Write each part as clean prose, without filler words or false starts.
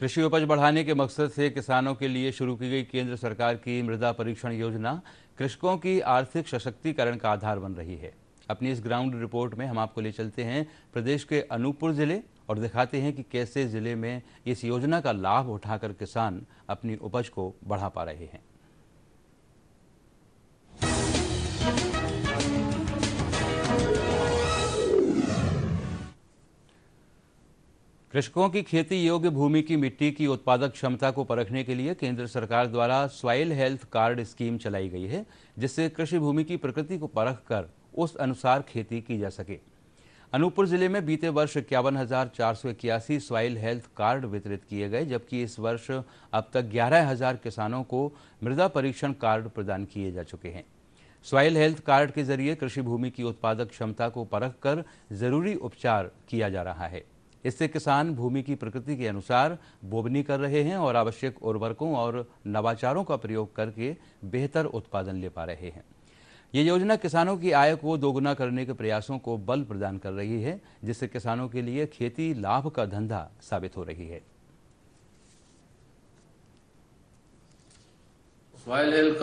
कृषि उपज बढ़ाने के मकसद से किसानों के लिए शुरू की गई केंद्र सरकार की मृदा परीक्षण योजना कृषकों की आर्थिक सशक्तिकरण का आधार बन रही है। अपनी इस ग्राउंड रिपोर्ट में हम आपको ले चलते हैं प्रदेश के अनूपपुर जिले और दिखाते हैं कि कैसे जिले में इस योजना का लाभ उठाकर किसान अपनी उपज को बढ़ा पा रहे हैं। कृषकों की खेती योग्य भूमि की मिट्टी की उत्पादक क्षमता को परखने के लिए केंद्र सरकार द्वारा सॉइल हेल्थ कार्ड स्कीम चलाई गई है, जिससे कृषि भूमि की प्रकृति को परखकर उस अनुसार खेती की जा सके। अनूपपुर जिले में बीते वर्ष 51,481 सॉइल हेल्थ कार्ड वितरित किए गए, जबकि इस वर्ष अब तक 11,000 किसानों को मृदा परीक्षण कार्ड प्रदान किए जा चुके हैं। सॉइल हेल्थ कार्ड के जरिए कृषि भूमि की उत्पादक क्षमता को परखकर जरूरी उपचार किया जा रहा है। इससे किसान भूमि की प्रकृति के अनुसार बोवनी कर रहे हैं और आवश्यक उर्वरकों और नवाचारों का प्रयोग करके बेहतर उत्पादन ले पा रहे हैं। ये योजना किसानों की आय को दोगुना करने के प्रयासों को बल प्रदान कर रही है, जिससे किसानों के लिए खेती लाभ का धंधा साबित हो रही है। सॉइल हेल्थ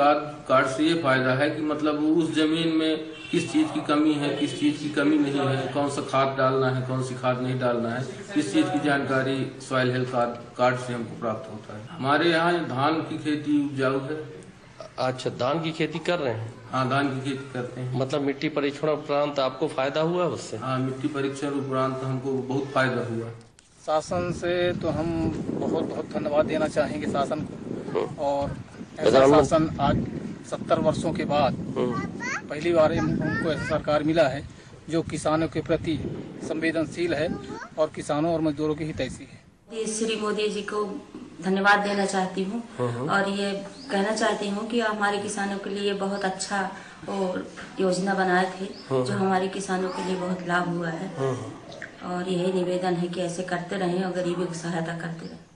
कार्ड से ये फायदा है कि मतलब उस जमीन में किस चीज़ की कमी है, किस चीज़ की कमी नहीं है, कौन सा खाद डालना है, कौन सी खाद नहीं डालना है, इस चीज़ की जानकारी सॉइल हेल्थ कार्ड से हमको प्राप्त होता है। हमारे यहाँ धान की खेती उपजाऊ है। अच्छा, धान की खेती कर रहे हैं? हाँ, धान की खेती करते हैं। मतलब मिट्टी परीक्षण उपरांत आपको फायदा हुआ उससे? हाँ, मिट्टी परीक्षण उपरांत हमको बहुत फायदा हुआ। शासन से तो हम बहुत बहुत धन्यवाद देना चाहेंगे शासन को, और ऐसा शासन आज 70 वर्षों के बाद पहली बार उनको ऐसा सरकार मिला है जो किसानों के प्रति संवेदनशील है और किसानों और मजदूरों की हितैषी है। श्री मोदी जी को धन्यवाद देना चाहती हूँ और ये कहना चाहती हूँ कि हमारे किसानों के लिए बहुत अच्छा और योजना बनाए थे जो हमारे किसानों के लिए बहुत लाभ हुआ है, और यही निवेदन है कि ऐसे करते रहें और गरीबों की सहायता करते रहें।